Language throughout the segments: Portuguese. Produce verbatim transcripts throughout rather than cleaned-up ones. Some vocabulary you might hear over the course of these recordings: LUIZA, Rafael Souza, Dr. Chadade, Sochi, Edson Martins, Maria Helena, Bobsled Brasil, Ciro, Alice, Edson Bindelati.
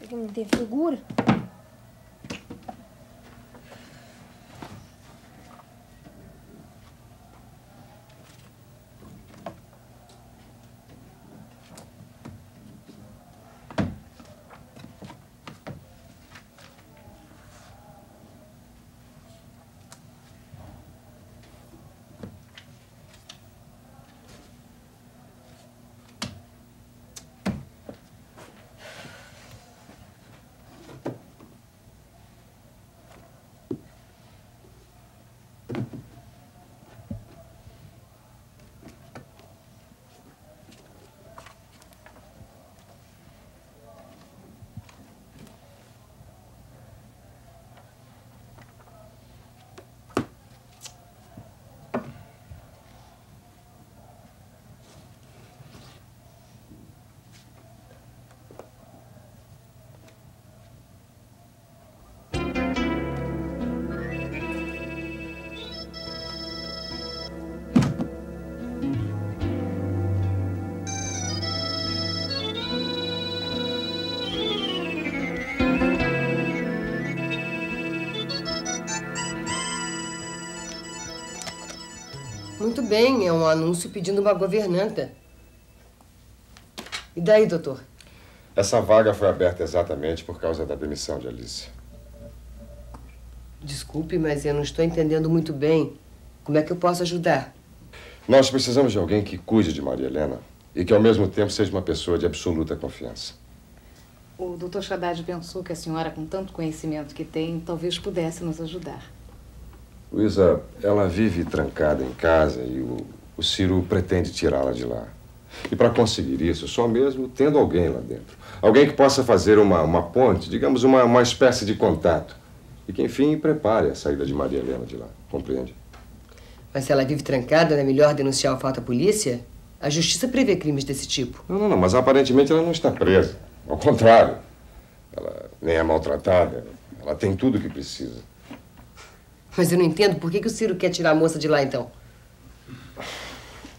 Pra que não tem figura. Muito bem, é um anúncio pedindo uma governanta. E daí, doutor? Essa vaga foi aberta exatamente por causa da demissão de Alice. Desculpe, mas eu não estou entendendo muito bem. Como é que eu posso ajudar? Nós precisamos de alguém que cuide de Maria Helena e que, ao mesmo tempo, seja uma pessoa de absoluta confiança. O doutor Chadade pensou que a senhora, com tanto conhecimento que tem, talvez pudesse nos ajudar. Luísa, ela vive trancada em casa e o, o Ciro pretende tirá-la de lá. E para conseguir isso, só mesmo tendo alguém lá dentro. Alguém que possa fazer uma, uma ponte, digamos, uma, uma espécie de contato. E que, enfim, prepare a saída de Maria Helena de lá, compreende? Mas se ela vive trancada, não é melhor denunciar o fato à polícia? A justiça prevê crimes desse tipo. Não, não, não, mas aparentemente ela não está presa. Ao contrário, ela nem é maltratada, ela tem tudo o que precisa. Mas eu não entendo por que, que o Ciro quer tirar a moça de lá, então.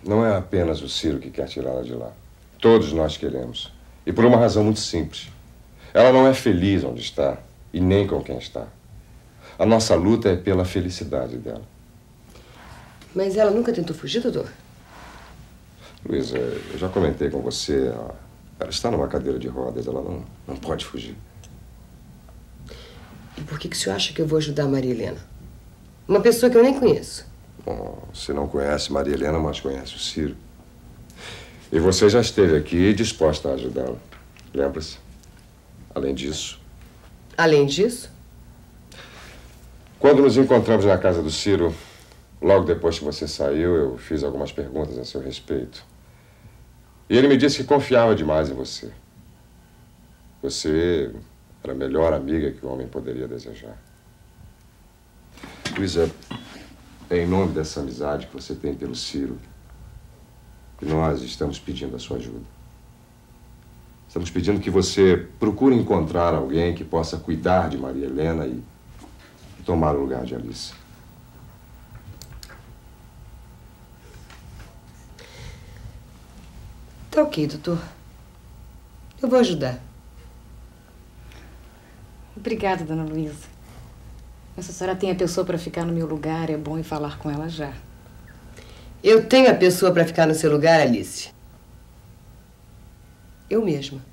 Não é apenas o Ciro que quer tirá-la de lá. Todos nós queremos. E por uma razão muito simples. Ela não é feliz onde está e nem com quem está. A nossa luta é pela felicidade dela. Mas ela nunca tentou fugir, doutor? Luísa, eu já comentei com você. Ela, ela está numa cadeira de rodas, ela não, não pode fugir. E por que, que o senhor acha que eu vou ajudar a Maria Helena? Uma pessoa que eu nem conheço. Bom, você não conhece Maria Helena, mas conhece o Ciro. E você já esteve aqui disposta a ajudá-la. Lembra-se? Além disso... Além disso? Quando nos encontramos na casa do Ciro, logo depois que você saiu, eu fiz algumas perguntas a seu respeito. E ele me disse que confiava demais em você. Você era a melhor amiga que o homem poderia desejar. Luísa, é em nome dessa amizade que você tem pelo Ciro que nós estamos pedindo a sua ajuda. Estamos pedindo que você procure encontrar alguém que possa cuidar de Maria Helena e tomar o lugar de Alice. Tá ok, doutor. Eu vou ajudar. Obrigada, dona Luísa. Mas se a senhora tem a pessoa para ficar no meu lugar, é bom ir falar com ela já. Eu tenho a pessoa para ficar no seu lugar, Alice. Eu mesma.